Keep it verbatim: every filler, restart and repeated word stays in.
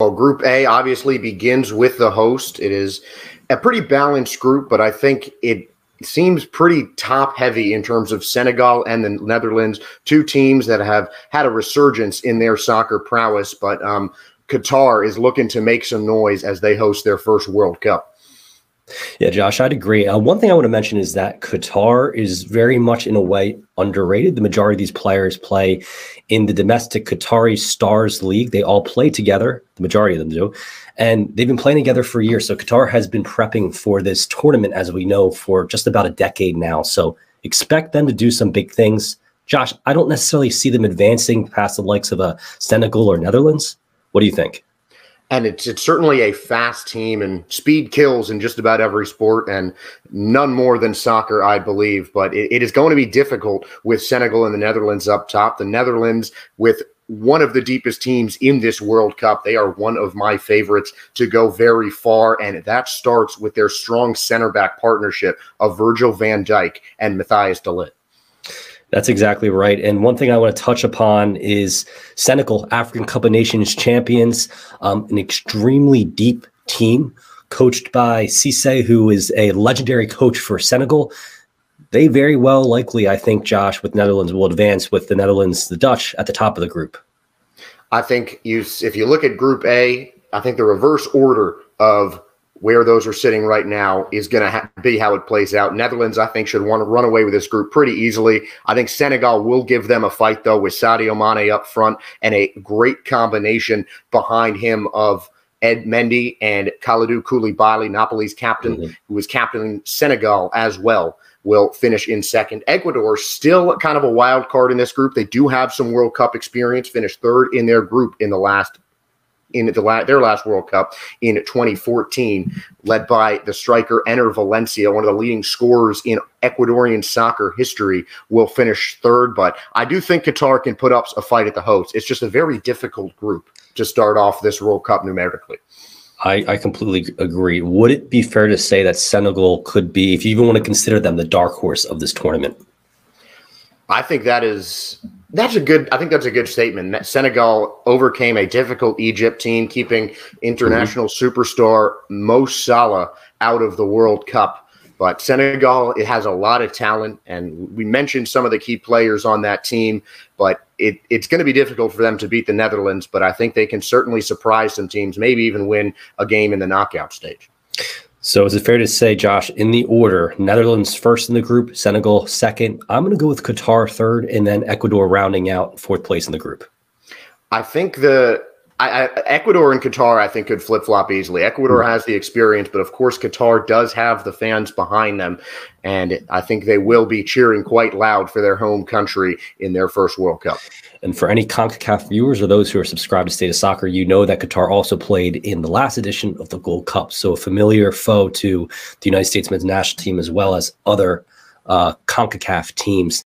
Well, Group A obviously begins with the host. It is a pretty balanced group, but I think it seems pretty top-heavy in terms of Senegal and the Netherlands, two teams that have had a resurgence in their soccer prowess, but um, Qatar is looking to make some noise as they host their first World Cup. Yeah, Josh, I'd agree. Uh, one thing I want to mention is that Qatar is very much, in a way, underrated. The majority of these players play in the domestic Qatari Stars League. They all play together, the majority of them do, and they've been playing together for years. So Qatar has been prepping for this tournament, as we know, for just about a decade now. So expect them to do some big things. Josh, I don't necessarily see them advancing past the likes of a Senegal or Netherlands. What do you think? And it's it's certainly a fast team, and speed kills in just about every sport, and none more than soccer, I believe. But it, it is going to be difficult with Senegal and the Netherlands up top. The Netherlands, with one of the deepest teams in this World Cup, they are one of my favorites to go very far, and that starts with their strong center-back partnership of Virgil van Dijk and Matthijs de Ligt. That's exactly right. And one thing I want to touch upon is Senegal, African Cup of Nations champions, um, an extremely deep team coached by Cisse, who is a legendary coach for Senegal. They very well likely, I think, Josh, with Netherlands will advance with the Netherlands, the Dutch at the top of the group. I think you, if you look at Group A, I think the reverse order of where those are sitting right now is going to ha be how it plays out. Netherlands, I think, should want to run away with this group pretty easily. I think Senegal will give them a fight, though, with Sadio Mane up front and a great combination behind him of Ed Mendy and Khalidou Koulibaly, Napoli's captain, mm-hmm. who was captaining Senegal as well, will finish in second. Ecuador, still kind of a wild card in this group. They do have some World Cup experience, finished third in their group in the last in the la their last World Cup in twenty fourteen, led by the striker Enner Valencia, one of the leading scorers in Ecuadorian soccer history, will finish third. But I do think Qatar can put up a fight at the host. It's just a very difficult group to start off this World Cup numerically. I, I completely agree. Would it be fair to say that Senegal could be, if you even want to consider them, the dark horse of this tournament? I think that is... That's a good. I think that's a good statement. Senegal overcame a difficult Egypt team, keeping international mm-hmm. superstar Mo Salah out of the World Cup. But Senegal, it has a lot of talent, and we mentioned some of the key players on that team. But it, it's going to be difficult for them to beat the Netherlands. But I think they can certainly surprise some teams, maybe even win a game in the knockout stage. So is it fair to say, Josh, in the order, Netherlands first in the group, Senegal second. I'm going to go with Qatar third, and then Ecuador rounding out fourth place in the group. I think the I, I, Ecuador and Qatar, I think, could flip-flop easily. Ecuador mm-hmm. has the experience, but, of course, Qatar does have the fans behind them, and I think they will be cheering quite loud for their home country in their first World Cup. And for any CONCACAF viewers or those who are subscribed to State of Soccer, you know that Qatar also played in the last edition of the Gold Cup, so a familiar foe to the United States men's national team as well as other uh, CONCACAF teams.